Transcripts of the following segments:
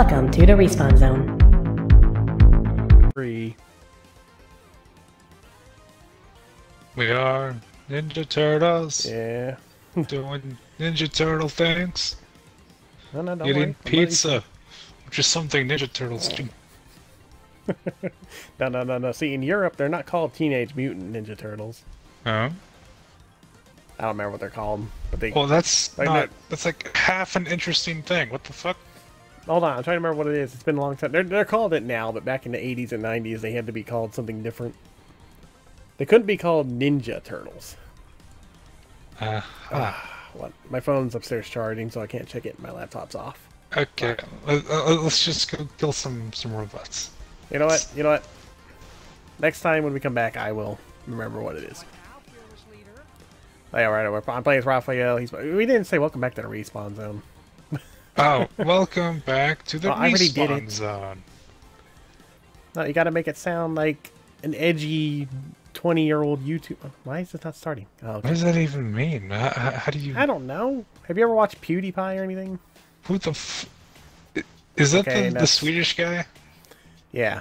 Welcome to the Respawn Zone. Free. We are Ninja Turtles. Yeah. Doing Ninja Turtle things. No, eating pizza, which is something Ninja Turtles do. No. See, in Europe, they're not called Teenage Mutant Ninja Turtles. Oh. I don't remember what they're called, but they. Well, that's like, not. That's like half an interesting thing. What the fuck? Hold on, I'm trying to remember what it is. It's been a long time. They're called it now, but back in the 80s and 90s, they had to be called something different. They couldn't be called Ninja Turtles. What? My phone's upstairs charging, so I can't check it. My laptop's off. Okay, let's just go kill some robots. You know what? You know what? Next time when we come back, I will remember what it is. Hey, alright, I'm playing as Raphael. We didn't say welcome back to the Respawn Zone. Oh, welcome back to the Respawn Zone. No, you gotta make it sound like an edgy 20-year-old YouTube. Why is this not starting? Oh, okay. What does that even mean? How do you... I don't know. Have you ever watched PewDiePie or anything? Who the f... Is that okay, the Swedish guy? Yeah.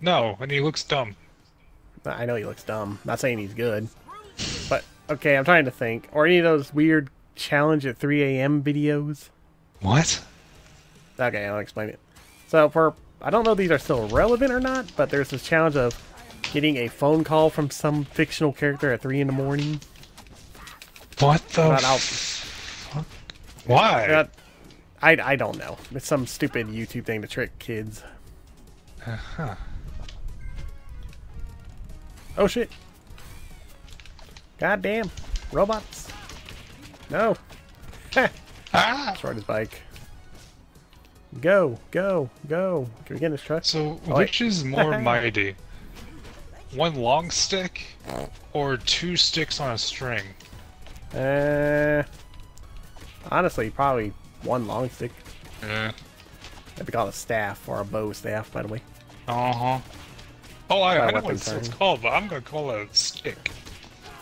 No, and he looks dumb. I know he looks dumb. I'm not saying he's good. But, okay, I'm trying to think. Or any of those weird challenge at 3 a.m. videos. What? Okay, I'll explain it. So, I don't know if these are still relevant or not, but there's this challenge of getting a phone call from some fictional character at 3 in the morning. What the fuck? Why? I don't know. It's some stupid YouTube thing to trick kids. Uh-huh. Oh, shit. Goddamn. Robots. No. Ah! Destroyed his bike. Go, go, go. Can we get in this truck? So, which is more mighty? One long stick, or two sticks on a string? Honestly, probably one long stick. Yeah. That'd be called a staff, or a bow staff, by the way. Uh-huh. Oh, I know what it's called, but I'm gonna call it a stick.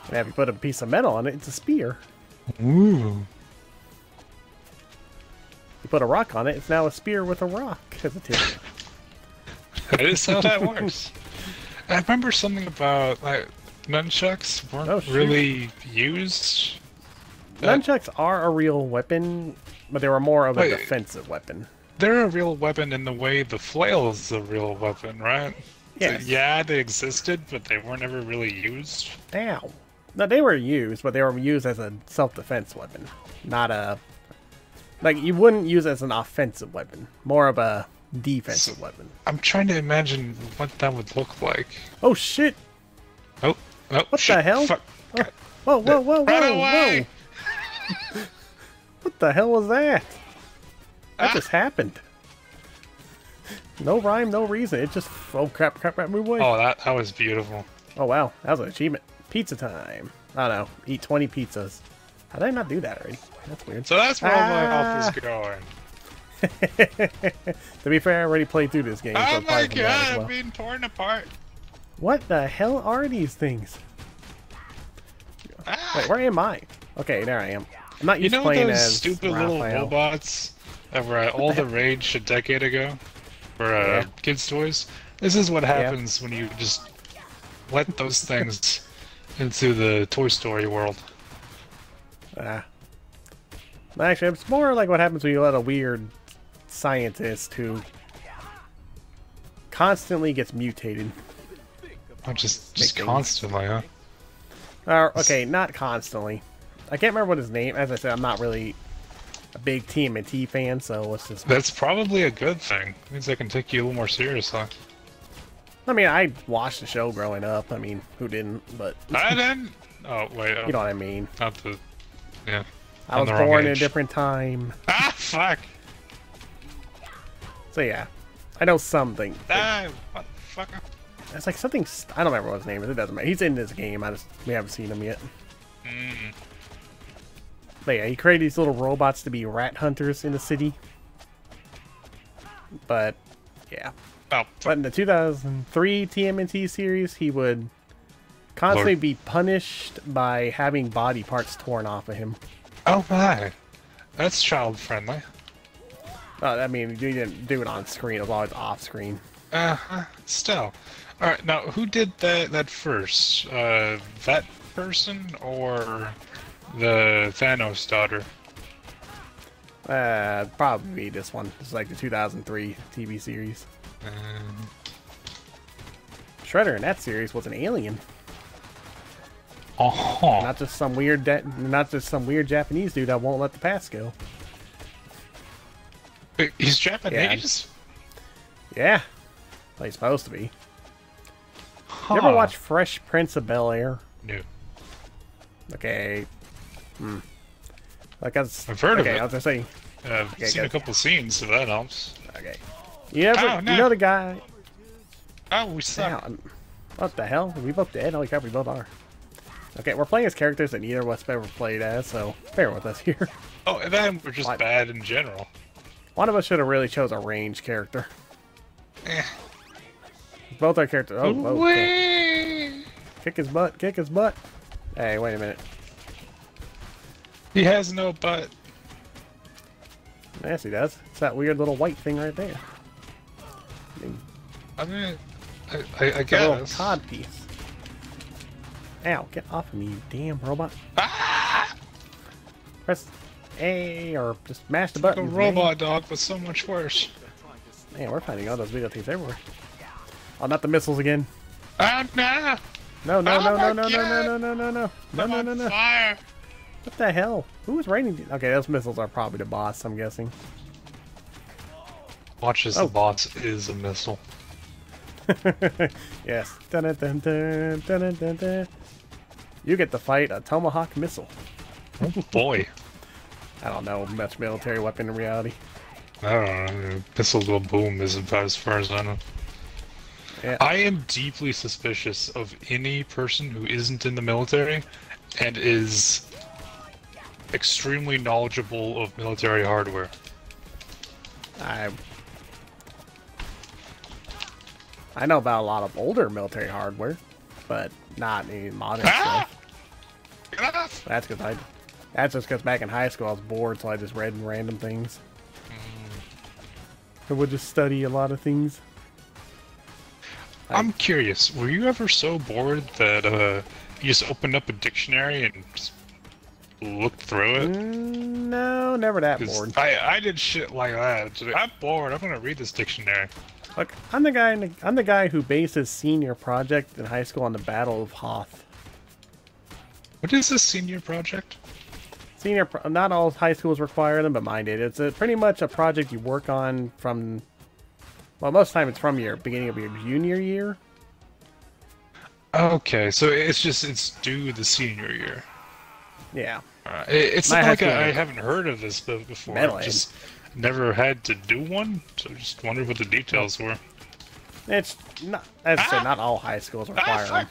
And if you put a piece of metal on it, it's a spear. Ooh. You put a rock on it, it's now a spear with a rock as a tip. That is how that works. I remember something about, like, nunchucks weren't really used. Nunchucks are a real weapon, but they were more of a defensive weapon. They're a real weapon in the way the flail is a real weapon, right? Yes. So, yeah, they existed, but they weren't ever really used. Ow. No, they were used, but they were used as a self-defense weapon. Not a... Like, you wouldn't use it as an offensive weapon. More of a defensive weapon. I'm trying to imagine what that would look like. Oh, shit! Oh, oh, what shit, the hell? Fuck. Oh, whoa, run away! Whoa! What the hell was that? That just happened. No rhyme, no reason. It just... Oh, crap, move away. Oh, that was beautiful. Oh, wow. That was an achievement. Pizza time. I don't know. Eat 20 pizzas. How did I not do that already? That's weird. So that's where all my health is going. To be fair, I already played through this game. Oh so my god, I'm being torn apart. What the hell are these things? Ah. Wait, where am I? Okay, there I am. I'm not used to playing as Raphael. You know those stupid little robots that were all the rage a decade ago? For kids' toys? This is what happens when you just let those things into the Toy Story world. Actually, it's more like what happens when you let a weird scientist who constantly gets mutated. Oh, just constantly, huh? Okay, not constantly. I can't remember what his name. As I said, I'm not really a big TMNT fan, so let's just... That's probably a good thing. It means I can take you a little more seriously. I mean, I watched the show growing up. I mean, who didn't? But I didn't. Oh wait, you know what I mean? Not the... Yeah. I was born at a different time. Ah, fuck! So yeah, I know something. Ah, motherfucker. It's like something... I don't remember what his name is. It doesn't matter. He's in this game. We haven't seen him yet. Mm. But yeah, he created these little robots to be rat hunters in the city. But yeah. Oh, but in the 2003 TMNT series, he would constantly be punished by having body parts torn off of him. Oh my! That's child friendly. I mean, you didn't do it on screen. It was always off screen. Still. All right, now who did that first? That person or the Thanos daughter? Probably this one. It's like the 2003 TV series. Shredder in that series was an alien. Uh-huh. Not just some weird, Japanese dude that won't let the past go. Wait, he's Japanese? Yeah, well, he's supposed to be. Huh. You ever watch Fresh Prince of Bel Air? No. Okay. Hmm. Like I've heard of it. I was gonna say. I've seen a couple scenes, so that helps. Okay. You ever? Oh, no. You know the guy? Oh, we suck. Now, what the hell? Are we both dead? Holy crap, we both are. Okay, we're playing as characters that neither of us have ever played as, so bear with us here. Oh, and then we're just bad in general. One of us should have really chose a range character. Eh. Both our characters. Oh, okay. Kick his butt! Kick his butt! Hey, wait a minute. He has no butt. Yes, he does. It's that weird little white thing right there. I mean, I guess. A little cod piece. Ow! Get off of me, you damn robot! Ah! Press A or just mash the button. Like a robot dog, but so much worse. Man, we're finding all those videotapes everywhere. Oh, not the missiles again! Oh no! No! No! Oh, no! No! No! No! No! No! No! No! No! No! No! No! Fire! What the hell? Who was raining? Okay, those missiles are probably the boss, I'm guessing. Watch as the boss is a missile. Yes. Dun, dun, dun, dun, dun, dun, dun. You get to fight a tomahawk missile. Oh boy. I don't know much military weapon in reality. I don't know. Missiles will boom is about as far as I know. Yeah. I am deeply suspicious of any person who isn't in the military and is extremely knowledgeable of military hardware. I know about a lot of older military hardware, but not any modern stuff. That's because that's just because back in high school I was bored, so I just read random things. I would just study a lot of things. I'm curious. Were you ever so bored that you just opened up a dictionary and just looked through it? No, never that bored. I did shit like that. I'm bored. I'm gonna read this dictionary. Look, I'm the guy. I'm the guy who based his senior project in high school on the Battle of Hoth. What is this senior project? Senior. Not all high schools require them, but mine did. It's pretty much a project you work on from. Well, most of the time it's from your beginning of your junior year. Okay, so it's due the senior year. Yeah. It's not like I haven't heard of this before. I just never had to do one, so I just wondered what the details were. It's not, as I said, not all high schools require them.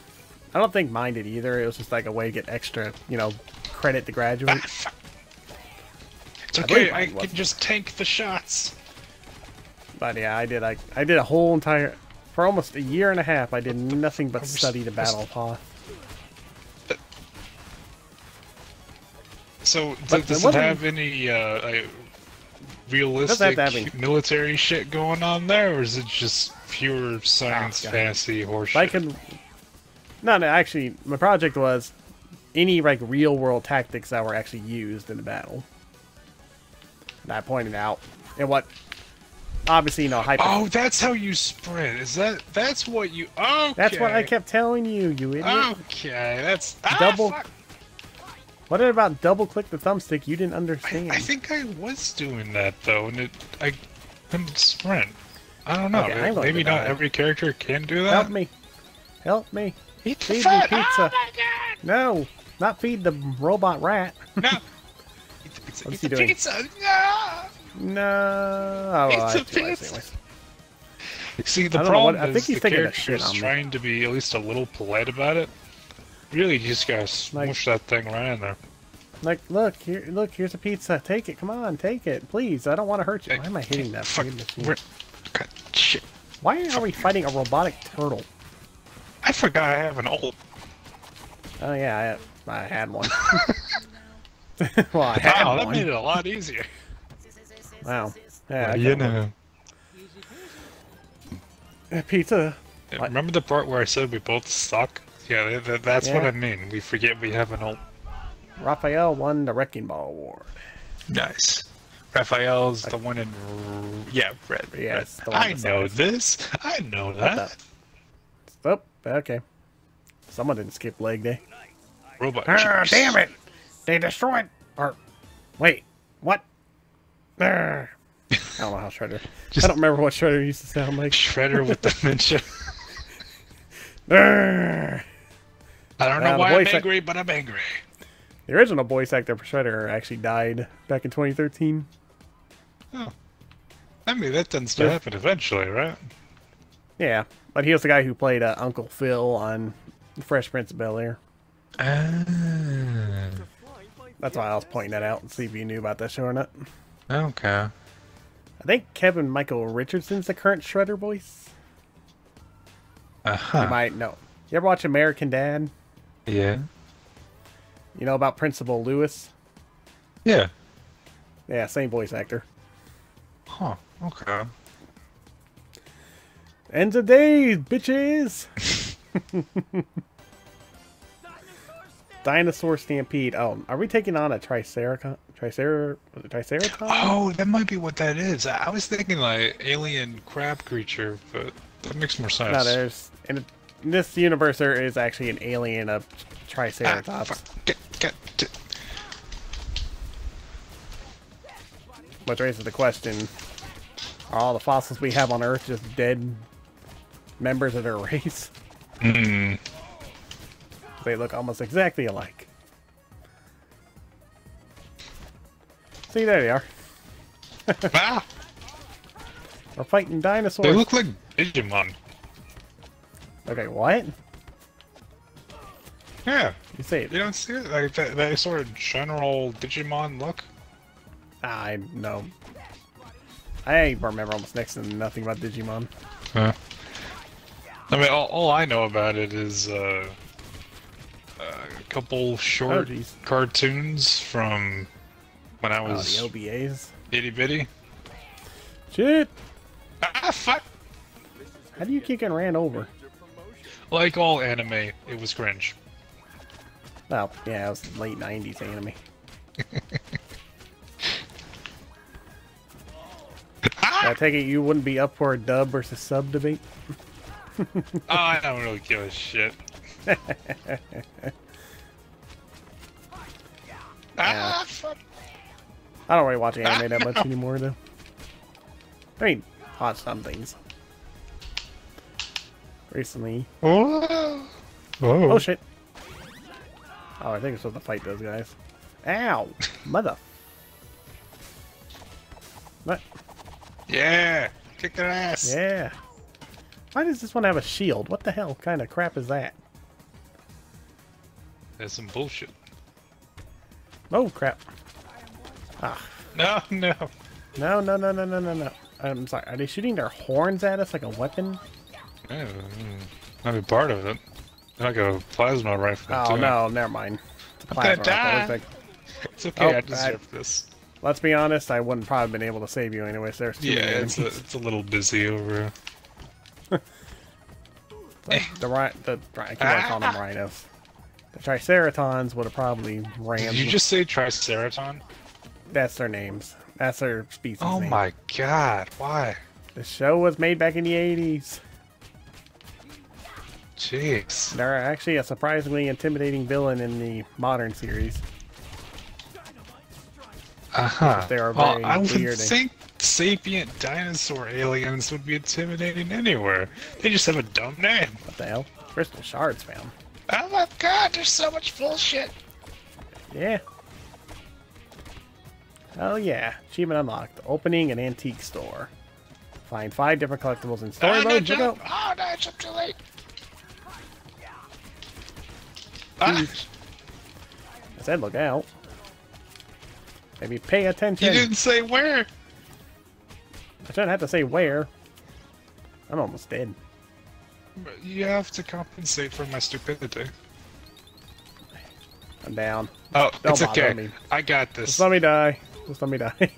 I don't think mine did either. It was just like a way to get extra, you know, credit to graduate. It's okay. I can just tank the shots. But yeah, I did a whole entire for almost a year and a half. I did nothing but study the Battle of Hoth. So, does it have any realistic military shit going on there, or is it just pure science fantasy horseshit? No, actually, my project was any, like, real-world tactics that were actually used in the battle. And I pointed out. And what, obviously, you know, Oh, that's how you sprint. Is that... That's what you... Okay. That's what I kept telling you, you idiot. Okay, that's... Fuck. What about double-click the thumbstick? You didn't understand. I think I was doing that though, and I couldn't sprint. I don't know. Okay, maybe not every character can do that. Help me! Help me! Feed me pizza! Oh my God. No, not feed the robot rat. No. Eat the pizza. What's he doing? Pizza. No. No. Oh, it's a pizza. See, the problem is the character's trying to be at least a little polite about it. Really, you just gotta smush that thing right in there. Like, look, here's a pizza. Take it, come on, take it, please. I don't want to hurt you. Why am I hitting that? Fuck, God, shit. Why are we fighting a robotic turtle? I forgot I have an old. Oh yeah, I had one. Well, I had one. That made it a lot easier. Wow, Yeah, you know. Pizza. Yeah, remember the part where I said we both suck? Yeah, that's what I mean. We forget we have an ult. Raphael won the Wrecking Ball Award. Nice. Raphael's the one in... Yeah, red. Yes, red. I know this. I know that. Oh, okay. Someone didn't skip leg day. Robot. Damn it! They destroyed... Or... Wait. What? I don't know how Shredder... I don't remember what Shredder used to sound like. Shredder with dementia. I don't know why I'm angry, but I'm angry. The original voice actor for Shredder actually died back in 2013. Oh. I mean, that tends to happen eventually, right? Yeah, but he was the guy who played Uncle Phil on Fresh Prince of Bel Air. That's why I was pointing that out and see if you knew about that show or not. Okay. I think Kevin Michael Richardson's the current Shredder voice. You might know. You ever watch American Dad? Yeah. You know about Principal Lewis? Yeah. Yeah, same voice actor. Huh, okay. End of days, bitches! Dinosaur Stampede. Oh, are we taking on a Triceratons? Oh, that might be what that is. I was thinking like alien crab creature, but that makes more sense. No, there's... In this universe, there is actually an alien of Triceratops. Which raises the question, are all the fossils we have on Earth just dead members of their race? Mm. They look almost exactly alike. See, there they are. Ah. We're fighting dinosaurs. They look like Digimon. Okay, what? Yeah. You see it. You don't see it? Like that sort of general Digimon look? I know. I remember almost next to nothing about Digimon. Huh. I mean, all I know about it is a couple short cartoons from when I was... the OBAs? Itty bitty. Shit! Ah, fuck! How do you keep getting ran over? Like all anime, it was cringe. Well, yeah, it was late 90s anime. I take it you wouldn't be up for a dub versus sub debate? Oh, I don't really give a shit. Ah, fuck. I don't really watch anime that much anymore, though. I mean, watch some things. Recently. Oh. Oh shit. Oh, I think it's supposed to fight those guys. Ow! Mother. What? Yeah! Kick their ass! Yeah! Why does this one have a shield? What the hell kind of crap is that? That's some bullshit. Oh crap. Ah. No, no. No, no, no, no, no, no, no. I'm sorry. Are they shooting their horns at us like a weapon? Yeah, that'd be part of it. Like a plasma rifle. Oh no, never mind. It's a plasma rifle. It's okay, I deserve this. Let's be honest, I wouldn't probably been able to save you anyway. So yeah, it's a little busy over. I can't call them rhinos. The Triceratons would have probably rammed. Did you just say Triceraton? That's their names. That's their species. Oh my god! Why? The show was made back in the 80s. Jeez. They're actually a surprisingly intimidating villain in the modern series. Uh-huh. They are very I would think sapient dinosaur aliens would be intimidating anywhere. They just have a dumb name. What the hell? Crystal shards found. Oh my god, there's so much bullshit. Yeah. Oh yeah. Achievement unlocked. Opening an antique store. Find 5 different collectibles in story mode. No, oh no, I jumped too late. Ah. I said look out. Maybe pay attention. You didn't say where. I shouldn't have to say where. I'm almost dead. You have to compensate for my stupidity. I'm down. Oh, it's okay. I got this. Just let me die. Just let me die.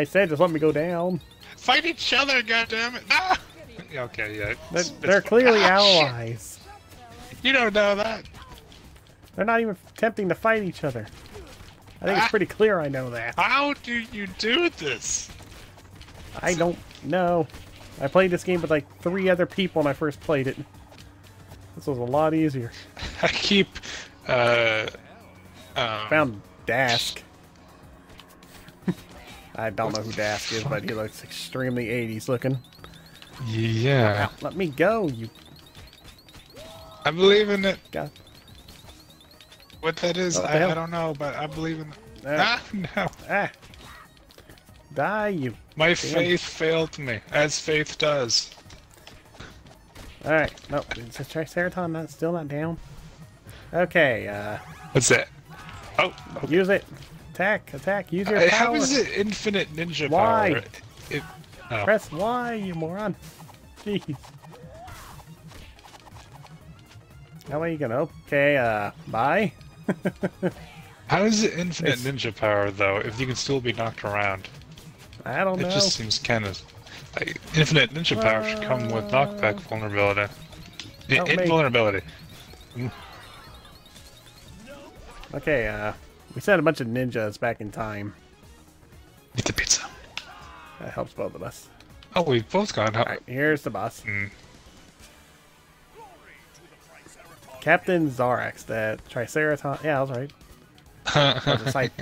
I said just let me go down. Fight each other, goddammit! Ah! Okay, yeah. They're clearly allies. Shit. You don't know that. They're not even attempting to fight each other. I think it's pretty clear I know that. How do you do this? I don't know. I played this game with like 3 other people when I first played it. This was a lot easier. I keep... found Dask. I don't know who Dask is, but he looks extremely 80s looking. Yeah. Now, let me go, you... I believe in it. God. What that is, I don't know, but I believe in it. No. Ah. Die, you. My faith failed me, as faith does. Alright, nope. Is the Triceraton still not down? Okay, What's that? Oh! Okay. Use it! Attack! Attack! Use your power! How is it infinite ninja power? Why? Oh. Press Y, you moron! Jeez. How are you gonna... Okay, bye? How is it infinite ninja power, though, if you can still be knocked around? I don't know. It just seems kind of... Like, infinite ninja power should come with knockback vulnerability. Invulnerability. Okay, we sent a bunch of ninjas back in time. Get the pizza. That helps both of us. Oh, we've both gone. Alright, here's the boss. Captain Zarax, the Triceraton. Yeah, I was right.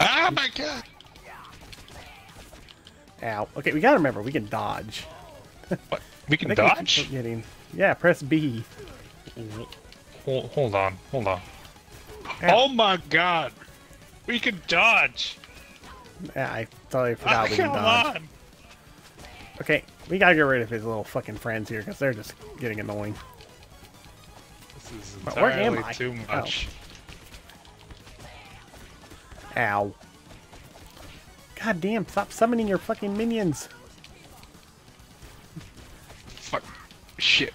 Oh my god! Ow. Okay, we gotta remember, we can dodge. What? We can dodge? We yeah, press B. Hold on. Ow. Oh my god! We can dodge! Yeah, I totally forgot we can dodge. On. Okay, we gotta get rid of his little fucking friends here, because they're just getting annoying. This is entirely too much. Oh. Ow. God damn, stop summoning your fucking minions! Fuck. Shit.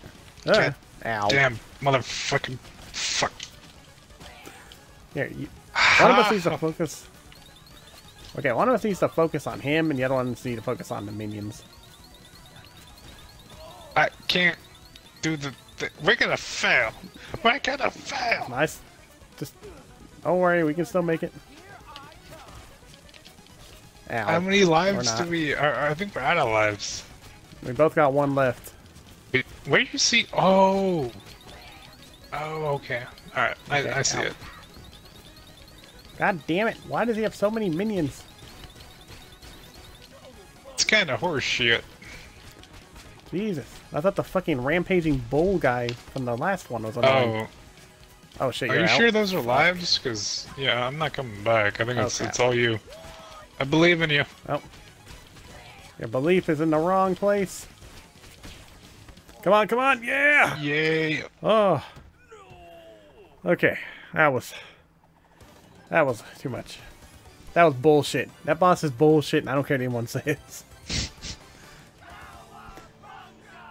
Ow. Damn, motherfucking fuck. Here, one of us needs to focus. Okay, one of us needs to focus on him, and the other one needs to focus on the minions. I can't do the. We're gonna fail. We're gonna fail. Nice. Just don't worry, we can still make it. Ow. How many lives do we? I think we're out of lives. We both got 1 left. Where do you see? Oh. Oh, okay. All right, okay, I see it. God damn it! Why does he have so many minions? It's kind of horseshit. Jesus! I thought the fucking rampaging bull guy from the last one was annoying. Oh. Oh shit! Are you sure those are lives? Because yeah, I'm not coming back. I think it's all you. I believe in you. Oh. Your belief is in the wrong place. Come on! Come on! Yeah! Yay! Oh. Okay, that was. That was too much. That was bullshit. That boss is bullshit, and I don't care what anyone says.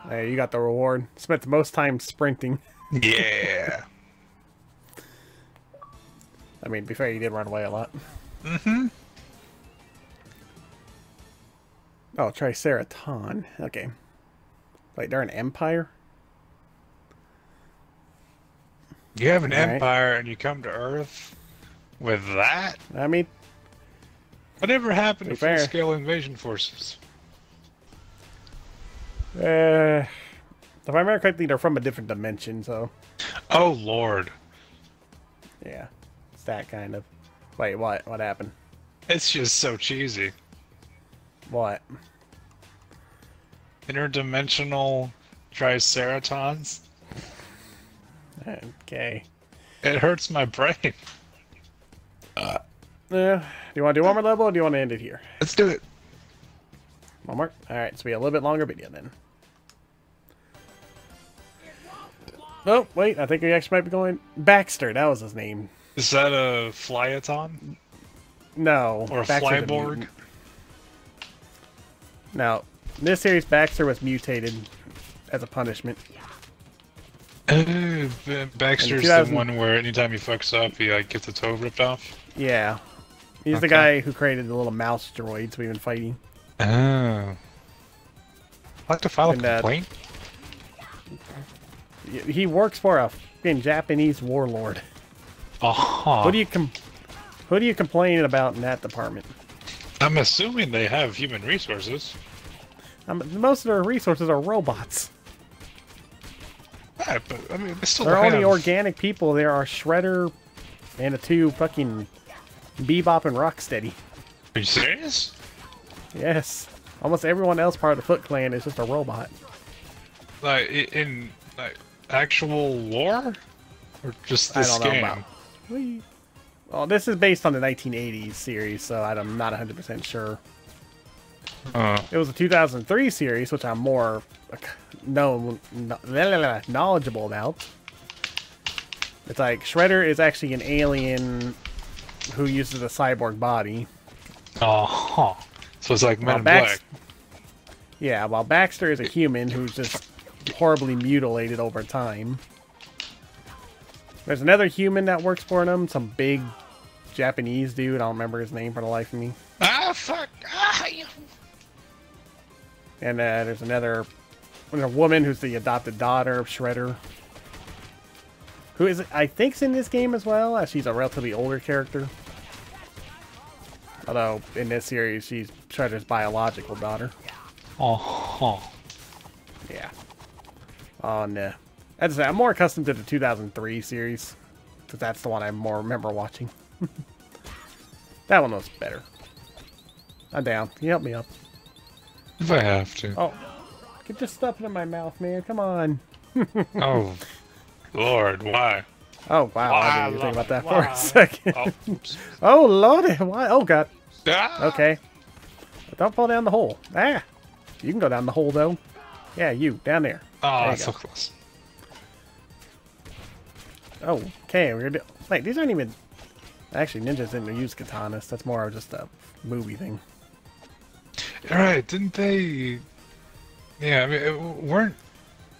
Hey, you got the reward. Spent the most time sprinting. Yeah. I mean, to be fair, you did run away a lot. Mm-hmm. Oh, Triceraton. Okay. Wait, they're an empire? You have an empire, and you come to Earth? With that? I mean... Whatever happened to full-scale invasion forces? If I remember correctly, they're from a different dimension, so... Oh, Lord. Yeah. It's that kind of... Wait, what? What happened? It's just so cheesy. What? Interdimensional Triceratons? Okay. It hurts my brain. Do you want to do one more level, or do you want to end it here? Let's do it. One more? Alright, it's going to be a little bit longer video, then. Oh, wait, I think we actually might be going... Baxter, that was his name. Is that a Flyaton? No. Or a Flyborg? No. In this series, Baxter was mutated as a punishment. Baxter's the one where anytime he fucks up, he gets a toe ripped off? Yeah. He's the guy who created the little mouse droids we've been fighting. Oh. I'd like to file a complaint. He works for a fucking Japanese warlord. Uh-huh. Who do you complain about in that department? I'm assuming they have human resources. Most of their resources are robots. Yeah, but I mean, they still have... only organic people. There are Shredder and the two fucking Bebop and Rocksteady. Are you serious? Yes. Almost everyone else part of the Foot Clan is just a robot. Like in like actual lore, or just this game? Well, this is based on the 1980s series, so I'm not 100% sure. It was a 2003 series, which I'm more knowledgeable about. It's like Shredder is actually an alien who uses a cyborg body. Oh, huh. So it's like Men in Black. Yeah, while Baxter is a human who's just horribly mutilated over time. There's another human that works for them, some big Japanese dude. I don't remember his name for the life of me. Ah, fuck! Ah, yeah. And there's another woman who's the adopted daughter of Shredder, who is, I think, is in this game as well. She's a relatively older character. Although, in this series, she's Shredder's biological daughter. Uh-huh. Yeah. Oh, no. As I say, I'm more accustomed to the 2003 series, because that's the one I more remember watching. That one was better. I'm down. Can you help me up? If I have to. Oh, get this stuff in my mouth, man. Come on. Oh, Lord, why? Oh, wow. I didn't even think about that for a second. Oh, oh Lordy, why? Oh, God. Ah. Okay. But don't fall down the hole. Ah, you can go down the hole, though. Yeah, you. Down there. Oh, there that's so close. Oh, okay, we're gonna wait, these aren't even... Actually, ninjas didn't use katanas. That's more of just a movie thing. Alright, didn't they... Yeah, I mean, weren't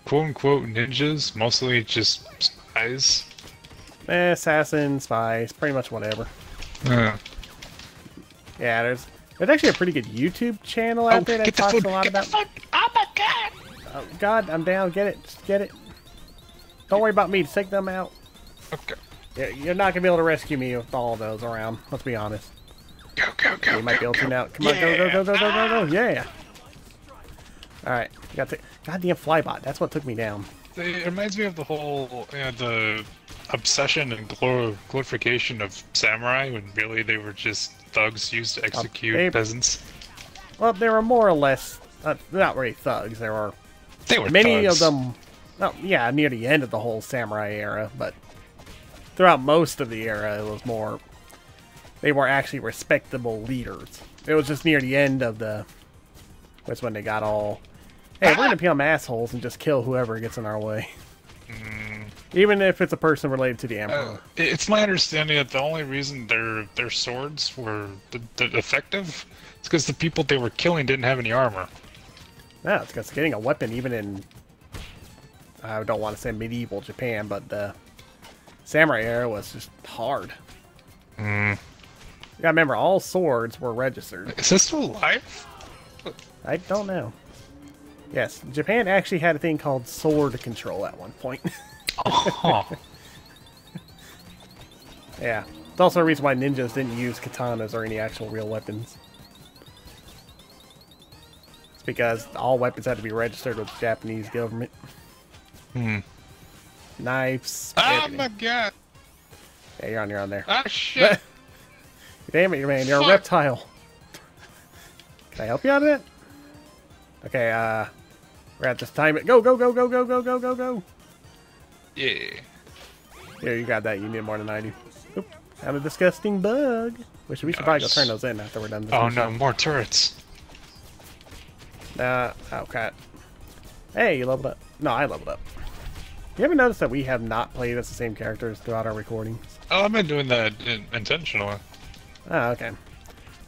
quote-unquote ninjas mostly just spies? Eh, assassins, spies, pretty much whatever. Yeah, there's actually a pretty good YouTube channel out there that talks a lot about... Oh my God! Oh God, I'm down. Get it. Just get it. Don't worry about me. Just take them out. Okay. Yeah, you're not gonna be able to rescue me with all those around. Let's be honest. Go, go, go. You might be able to now. Come on, go, go, go, go, go, go, go. Yeah. All right. Got the goddamn flybot. That's what took me down. It reminds me of the whole, you know, the obsession and glorification of samurai, when really they were just thugs used to execute peasants. Well, they were more or less not really thugs. There were. They were many thugs. Of them. Oh, yeah, near the end of the whole samurai era, but throughout most of the era, it was more, they were actually respectable leaders. It was just near the end of the, that's when they got all, hey, we're gonna become assholes and just kill whoever gets in our way. Mm. Even if it's a person related to the emperor. It's my understanding that the only reason their swords were effective is because the people they were killing didn't have any armor. No, it's because getting a weapon, even in, I don't want to say medieval Japan, but the samurai era was just hard. Mm. You gotta remember, all swords were registered. Is this still alive? I don't know. Yes, Japan actually had a thing called sword control at one point. Uh-huh. Yeah. It's also a reason why ninjas didn't use katanas or any actual real weapons. It's because all weapons had to be registered with the Japanese government. Hmm. Knives. Oh my God! Yeah, you're on your own there. Ah, shit! Damn it, man! You're a reptile. Can I help you out of it? Okay, we're at this time. Go, go, go, go, go, go, go, go, go! Yeah. Here, you got that. You need more than I do. Oop! Found a disgusting bug. Which we should probably go turn those in after we're done. This oh no! Time. More turrets. Oh crap. Hey, you leveled up. No, I leveled up. You ever notice that we have not played as the same characters throughout our recordings? Oh, I've been doing that intentionally. Oh, okay.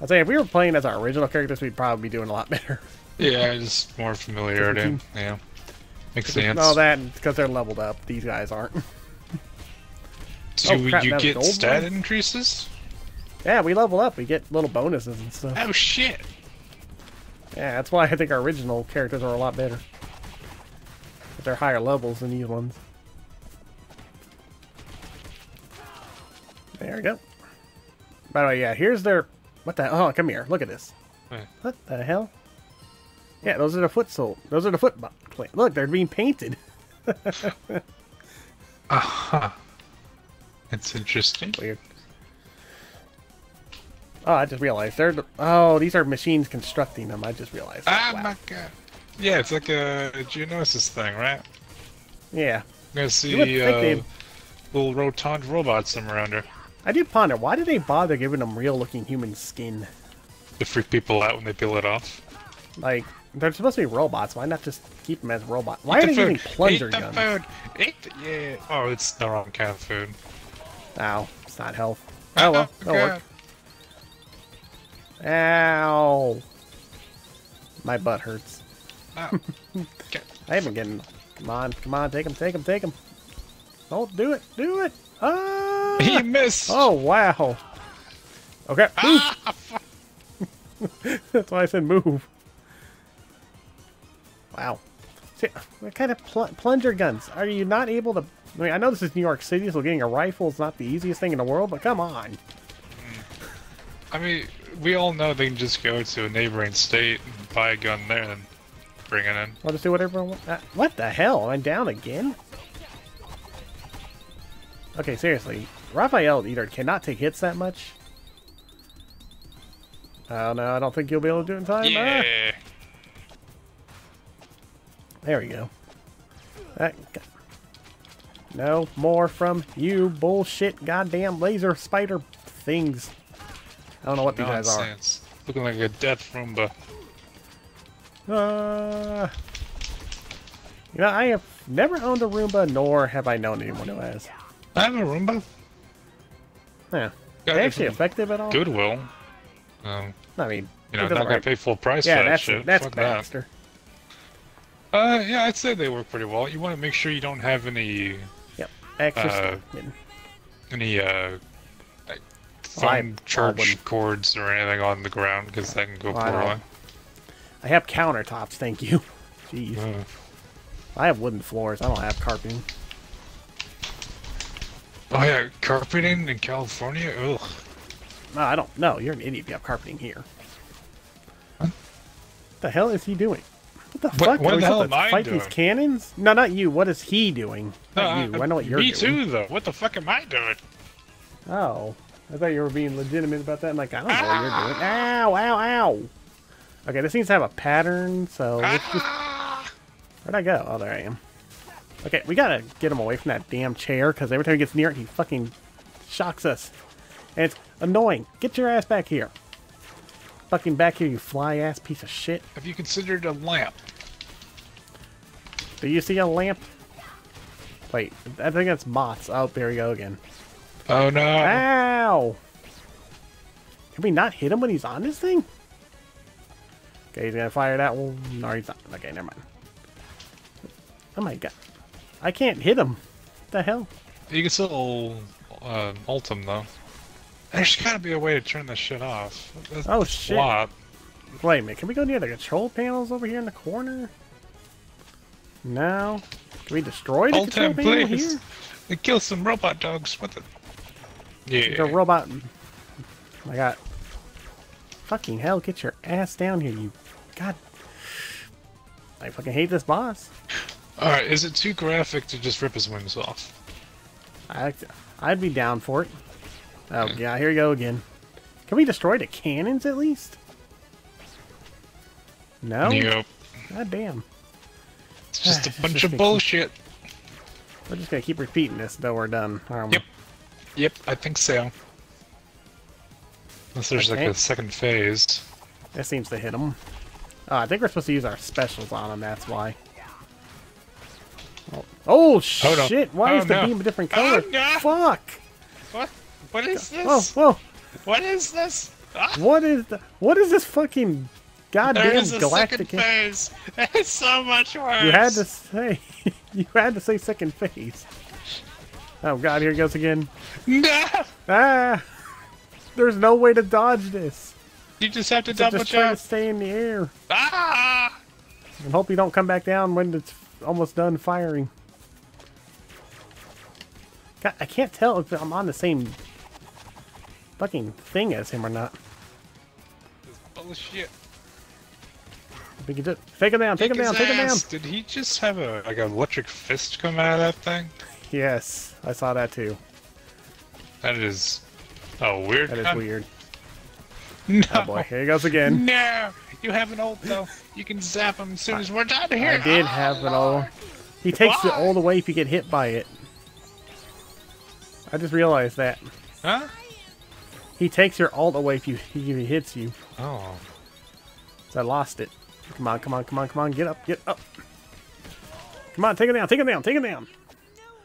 I'd say if we were playing as our original characters, we'd probably be doing a lot better. Yeah, just more familiarity. Yeah. Makes sense. All that, because they're leveled up. These guys aren't. So oh, crap, you get stat increases? Yeah, we level up. We get little bonuses and stuff. Oh, shit. Yeah, that's why I think our original characters are a lot better. But they're higher levels than these ones. There we go. By the way, yeah, here's their... What the... Oh, come here. Look at this. Huh. What the hell? Yeah, those are the foot sole. Those are the foot... Look, they're being painted. Uh-huh. That's interesting. Weird. Oh, I just realized they're... Oh, these are machines constructing them. I just realized. Ah, wow. My God. Yeah, it's like a Geonosis thing, right? Yeah. I'm going to see little rotund robots somewhere around here. I do ponder, why do they bother giving them real-looking human skin? To freak people out when they peel it off. Like, they're supposed to be robots. Why not just keep them as robots? Why are they using plunger guns? Eat the food! Eat the... Yeah. Oh, it's the wrong kind of food. Ow. It's not health. Oh, well. That'll work. Ow. My butt hurts. Oh. I haven't getting... Come on. Come on. Take him. Take him. Take him. Don't do it. Do it. Ah! He missed. Oh, wow. Okay. Ah, that's why I said move. Wow. See, what kind of plunger guns? Are you not able to... I mean, I know this is New York City, so getting a rifle is not the easiest thing in the world, but come on. I mean, we all know they can just go to a neighboring state and buy a gun there and bring it in. I'll just do whatever I want. What the hell? Am I down again? Okay, seriously. Raphael either cannot take hits that much. Oh, no, I don't think you'll be able to do it in time. Yeah. There we go. No more from you bullshit goddamn laser spider things. I don't know what these guys are. Looking like a death Roomba. You know, I have never owned a Roomba, nor have I known anyone who has. I have a Roomba? Yeah. Are they actually effective at all? Goodwill. I mean, you know, not gonna pay full price for that shit. That's Baxter. Yeah, I'd say they work pretty well. You want to make sure you don't have any. Yep. Extra. Any like phone charge cords or anything on the ground because that can go poorly. I have countertops, thank you. Jeez. I have wooden floors. I don't have carpeting. Oh yeah, carpeting in California. Ugh. No, I don't know. You're an idiot if you have carpeting here. Huh? What the hell is he doing? What the fuck? What the hell am I doing? Fight these cannons? No, not you. What is he doing? Not you. I know what you're doing. Me too, though. What the fuck am I doing? Oh. I thought you were being legitimate about that. I'm like, I don't know what you're doing. Ow, ow, ow. Okay, this seems to have a pattern, so let's just... Where'd I go? Oh, there I am. Okay, we gotta get him away from that damn chair, because every time he gets near it, he fucking shocks us. And it's annoying. Get your ass back here. Fucking back here, you fly-ass piece of shit. Have you considered a lamp? Do you see a lamp? Wait, I think that's Mott's. Oh, there we go again. Oh, no. Ow! Can we not hit him when he's on this thing? Okay, he's gonna fire that one. No, he's not. Okay, never mind. Oh, my God. I can't hit him. What the hell? You can still ult him, though. There's gotta be a way to turn this shit off. That's oh shit! Wait a minute, can we go near the control panels over here in the corner? No. Can we destroy the control panel here? We kill some robot dogs. What the? Yeah. The robot. Oh my God. Fucking hell! Get your ass down here, you. God. I fucking hate this boss. All right, is it too graphic to just rip his wings off? I'd be down for it. Oh, yeah, here we go again. Can we destroy the cannons at least? No? Nope. God damn. It's just a bunch of bullshit. We're just gonna keep repeating this until we're done, aren't we? Yep. Yep, I think so. Unless there's like a second phase. That seems to hit them. I think we're supposed to use our specials on them, that's why. Oh shit! Why is the beam a different color? Oh, no. Fuck! What? What is this? Whoa, whoa. What is this? Ah. What is this fucking goddamn galactic phase? It's so much worse. You had to say second phase. Oh God, here it goes again. No. Ah. There's no way to dodge this. You just have to double check. Just try to stay in the air. Ah! And hope you don't come back down when it's almost done firing. God, I can't tell if I'm on the same fucking thing as him or not. This bullshit. Take him down, take him down, take him down. Did he just have a like an electric fist come out of that thing? Yes, I saw that too. That is a weird. That is weird. No. Oh boy, here he goes again. No! You have an ult though. You can zap him as soon as we're done here. I did have an ult. He takes the ult away if you get hit by it. I just realized that. Huh? He takes your ult away if he hits you. Oh. So I lost it. Come on, come on, come on, come on. Get up, get up. Come on, take it down, take it down, take it down.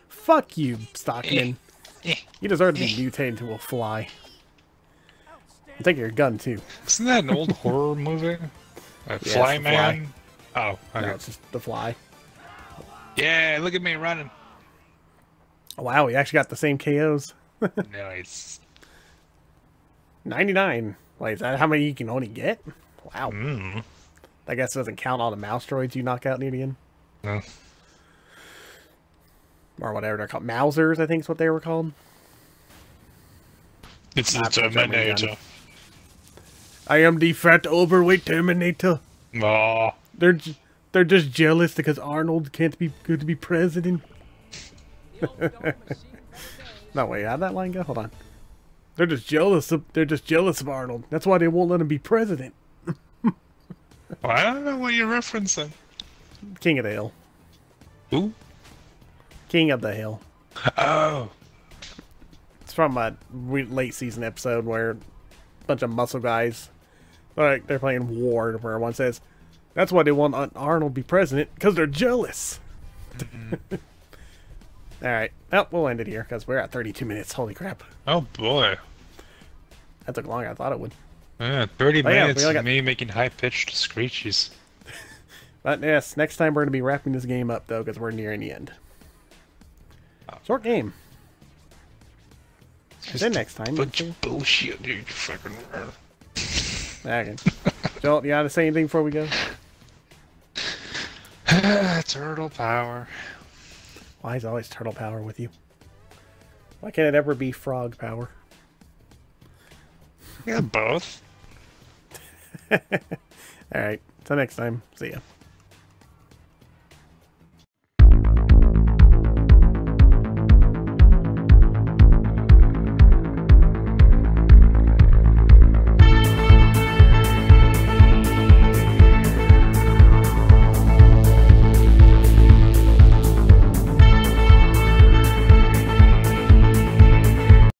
Fuck you, Stockman. You deserve to be mutated to a fly. I'll take your gun, too. Isn't that an old horror movie? Fly Man? Fly. Oh, okay. No, it's just The Fly. Yeah, look at me running. Wow, we actually got the same KOs. Nice. 99. Like, is that how many you can only get? Wow. Mm. I guess it doesn't count all the mouse droids you knock out near the end. No. Or whatever they're called. Mousers, I think is what they were called. It's a Terminator. I am the fat overweight Terminator. Aww. They're just jealous because Arnold can't be good to be president. No, wait, how'd that line go? Hold on. They're just jealous of Arnold. That's why they won't let him be president. Well, I don't know what you're referencing. King of the Hill. Who? King of the Hill. Oh. It's from a late season episode where a bunch of muscle guys, like they're playing war, where one says, "That's why they want Arnold to be president, because they're jealous." Mm-hmm. All right. Oh, we'll end it here because we're at 32 minutes. Holy crap! Oh boy. That took longer than I thought it would. 30 minutes of me making high-pitched screeches. But yes, next time we're going to be wrapping this game up, though, because we're nearing the end. Short game. Then next time... Bunch of bullshit, dude. You fucking... Okay. Joel, you got to say anything before we go? Turtle power. Why is always turtle power with you? Why can't it ever be frog power? Yeah, both. All right. Till next time. See ya.